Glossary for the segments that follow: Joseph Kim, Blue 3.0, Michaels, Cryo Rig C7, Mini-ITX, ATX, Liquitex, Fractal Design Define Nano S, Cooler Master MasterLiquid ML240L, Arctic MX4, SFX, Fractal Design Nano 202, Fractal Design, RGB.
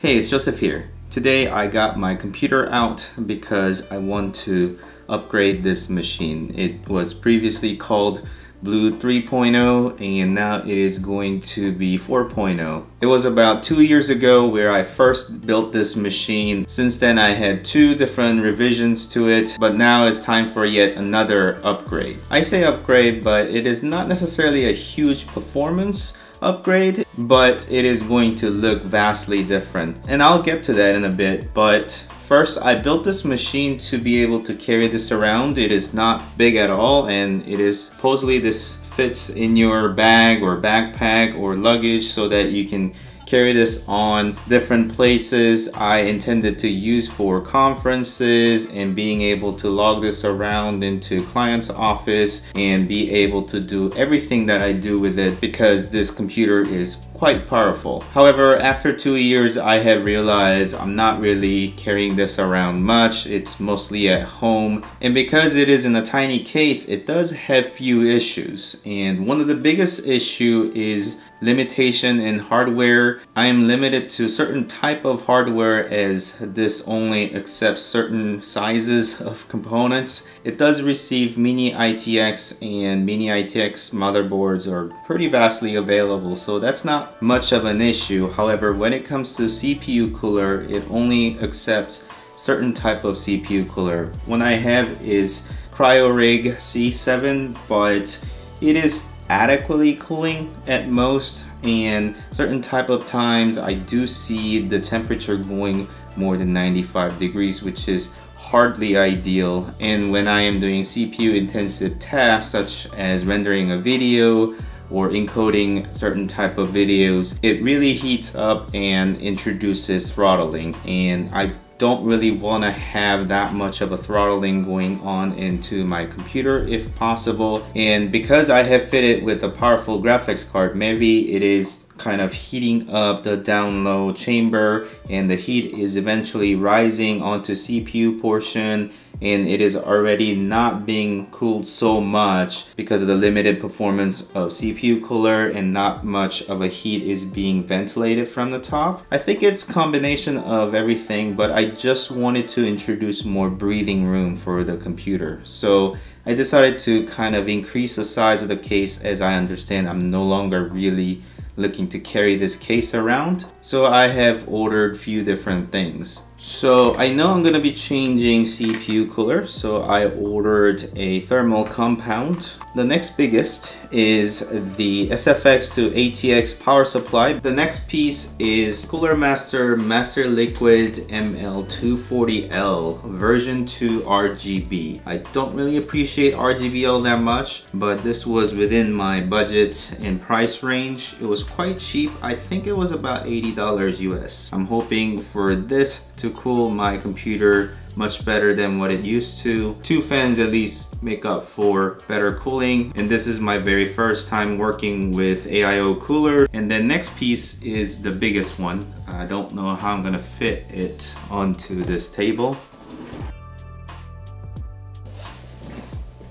Hey, it's Joseph here. Today I got my computer out because I want to upgrade this machine. It was previously called Blue 3.0 and now it is going to be 4.0. It was about 2 years ago where I first built this machine. Since then I had two different revisions to it, but now it's time for yet another upgrade. I say upgrade, but it is not necessarily a huge performance upgrade, but it is going to look vastly different, and I'll get to that in a bit. But first, I built this machine to be able to carry this around. It is not big at all, and it is supposedly this fits in your bag or backpack or luggage so that you can carry this on different places. I intended to use for conferences and being able to log this around into client's office and be able to do everything that I do with it, because this computer is quite powerful. However, after 2 years I have realized I'm not really carrying this around much. It's mostly at home, and because it is in a tiny case, it does have few issues, and one of the biggest issues is limitation in hardware. I am limited to certain type of hardware, as this only accepts certain sizes of components. It does receive Mini-ITX, and Mini-ITX motherboards are pretty vastly available, so that's not much of an issue. However, when it comes to CPU cooler, it only accepts certain type of CPU cooler. One I have is Cryo Rig C7, but it is adequately cooling at most, and certain type of times I do see the temperature going more than 95 degrees, which is hardly ideal. And when I am doing CPU intensive tasks such as rendering a video or encoding certain type of videos, it really heats up and introduces throttling, and I don't really want to have that much of a throttling going on into my computer if possible. And because I have fitted with a powerful graphics card, maybe it is kind of heating up the down low chamber, and the heat is eventually rising onto CPU portion, and it is already not being cooled so much because of the limited performance of CPU cooler, and not much of a heat is being ventilated from the top. I think it's a combination of everything, but I just wanted to introduce more breathing room for the computer. So I decided to kind of increase the size of the case, as I understand I'm no longer really looking to carry this case around. So I have ordered few different things. So I know I'm gonna be changing CPU cooler, so I ordered a thermal compound. The next biggest is the SFX to ATX power supply. The next piece is Cooler Master MasterLiquid ML240L version 2 RGB. I don't really appreciate RGB all that much, but this was within my budget and price range. It was quite cheap. I think it was about $80 US. I'm hoping for this to cool my computer much better than what it used to. Two fans at least make up for better cooling, and this is my very first time working with AIO cooler. And the next piece is the biggest one. I don't know how I'm gonna fit it onto this table.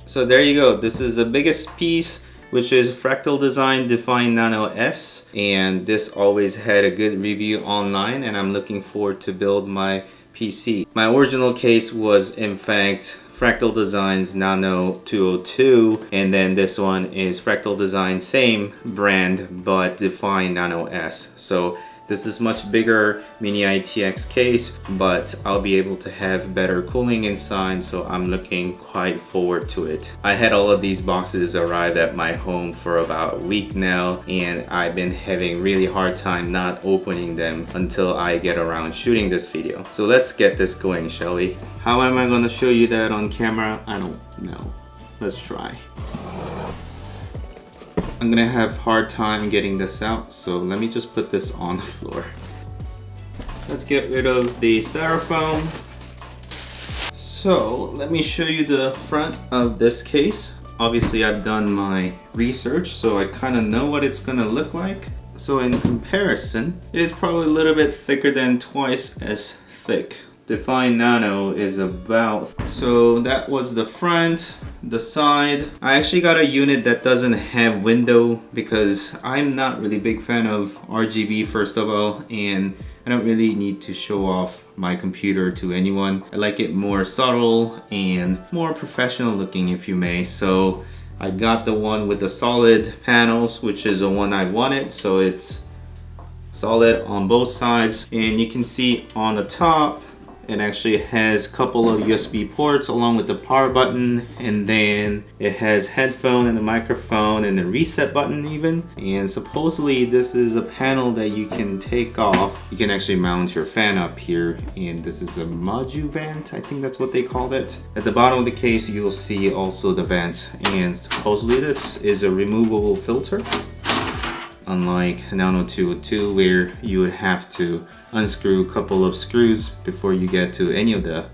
So there you go, this is the biggest piece, which is Fractal Design Define Nano S, and this always had a good review online, and I'm looking forward to build my PC. My original case was in fact Fractal Design's Nano 202, and then this one is Fractal Design, same brand, but Define Nano S. So this is much bigger Mini-ITX case, but I'll be able to have better cooling inside, so I'm looking quite forward to it. I had all of these boxes arrive at my home for about a week now, and I've been having really hard time not opening them until I get around shooting this video. So let's get this going, shall we? How am I gonna show you that on camera? I don't know. Let's try. I'm gonna have a hard time getting this out, so let me just put this on the floor. Let's get rid of the styrofoam. So let me show you the front of this case. Obviously I've done my research, so I kind of know what it's gonna look like. So in comparison, it is probably a little bit thicker than twice as thick. Define Nano is about. So that was the front, the side. I actually got a unit that doesn't have window because I'm not really big fan of RGB first of all, and I don't really need to show off my computer to anyone. I like it more subtle and more professional looking, if you may. So I got the one with the solid panels, which is the one I wanted. So it's solid on both sides, and you can see on the top it actually has a couple of USB ports along with the power button, and then it has headphone and the microphone and the reset button even. And supposedly this is a panel that you can take off. You can actually mount your fan up here, and this is a module vent, I think that's what they called it. At the bottom of the case you'll see also the vents, and supposedly this is a removable filter. Unlike Nano 202 where you would have to unscrew a couple of screws before you get to any of the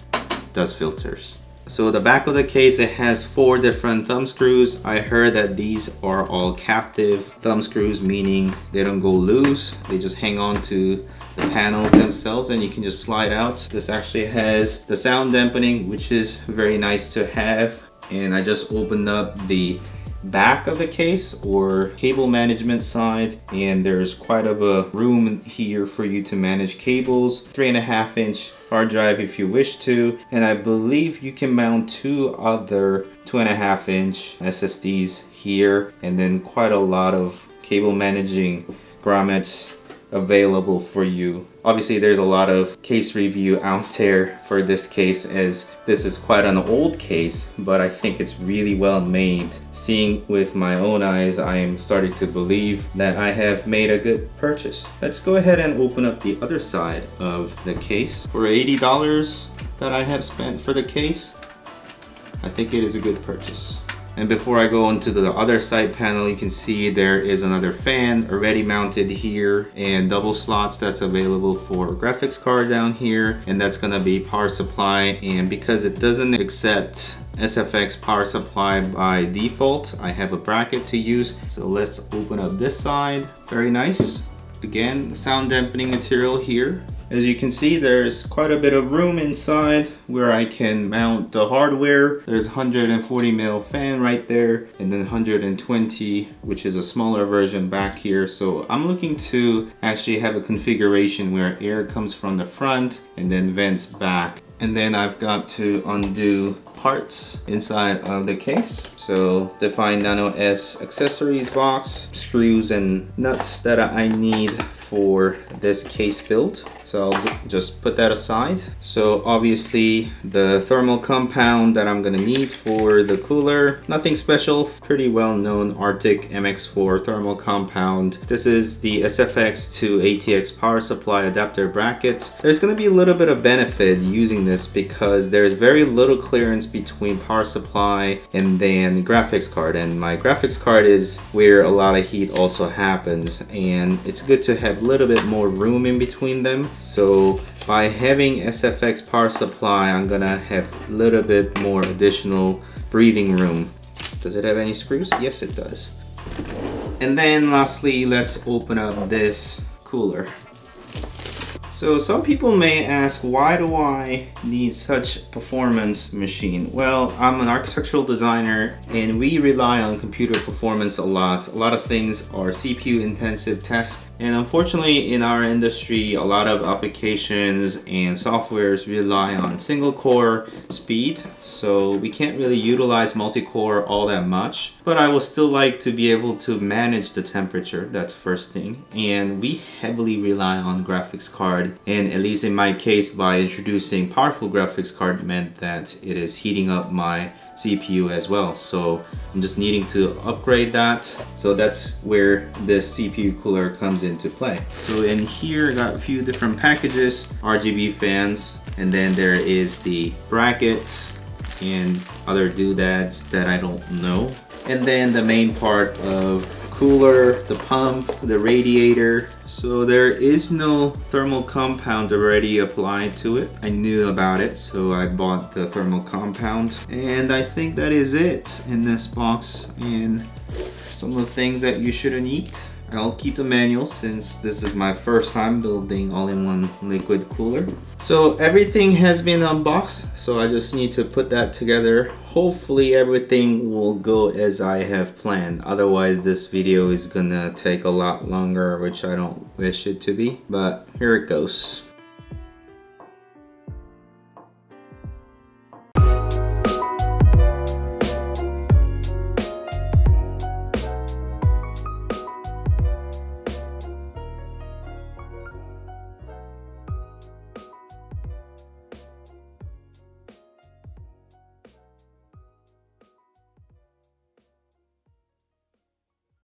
dust filters. So the back of the case, it has 4 different thumb screws. I heard that these are all captive thumb screws, meaning they don't go loose. They just hang on to the panel themselves and you can just slide out. This actually has the sound dampening, which is very nice to have. And I just opened up the back of the case, or cable management side, and there's quite of a room here for you to manage cables, 3.5-inch hard drive if you wish to, and I believe you can mount 2 other 2.5-inch SSDs here, and then quite a lot of cable managing grommets available for you. Obviously there's a lot of case review out there for this case, as this is quite an old case, but I think it's really well made. Seeing with my own eyes, I am starting to believe that I have made a good purchase. Let's go ahead and open up the other side of the case. For $80 that I have spent for the case, I think it is a good purchase. And before I go onto the other side panel, you can see there is another fan already mounted here, and double slots that's available for graphics card down here, and that's gonna be power supply. And because it doesn't accept SFX power supply by default, I have a bracket to use. So let's open up this side. Very nice. Again, sound dampening material here. As you can see, there's quite a bit of room inside where I can mount the hardware. There's 140mm fan right there, and then 120, which is a smaller version back here. So I'm looking to actually have a configuration where air comes from the front and then vents back. And then I've got to undo parts inside of the case. So Define Nano S accessories box, screws and nuts that I need for this case build. So I'll just put that aside. So obviously the thermal compound that I'm gonna need for the cooler, nothing special, pretty well known Arctic MX4 thermal compound. This is the SFX to ATX power supply adapter bracket. There's gonna be a little bit of benefit using this because there's very little clearance between power supply and then graphics card, and my graphics card is where a lot of heat also happens, and it's good to have a little bit more room in between them. So by having SFX power supply, I'm gonna have a little bit more additional breathing room. Does it have any screws? Yes, it does. And then lastly, let's open up this cooler. So some people may ask, why do I need such a performance machine? Well, I'm an architectural designer and we rely on computer performance a lot. A lot of things are CPU intensive tasks, and unfortunately in our industry, a lot of applications and softwares rely on single core speed. So we can't really utilize multi-core all that much, but I would still like to be able to manage the temperature. That's first thing. And we heavily rely on graphics card. And at least in my case, by introducing powerful graphics card meant that it is heating up my CPU as well. So I'm just needing to upgrade that. So that's where this CPU cooler comes into play. So in here, I got a few different packages, RGB fans, and then there is the bracket and other doodads that I don't know. And then the main part of cooler, the pump, the radiator. So there is no thermal compound already applied to it. I knew about it, so I bought the thermal compound. And I think that is it in this box, and some of the things that you shouldn't eat. I'll keep the manual since this is my first time building all-in-one liquid cooler. So everything has been unboxed, so I just need to put that together. Hopefully everything will go as I have planned. Otherwise this video is gonna take a lot longer, which I don't wish it to be, but here it goes.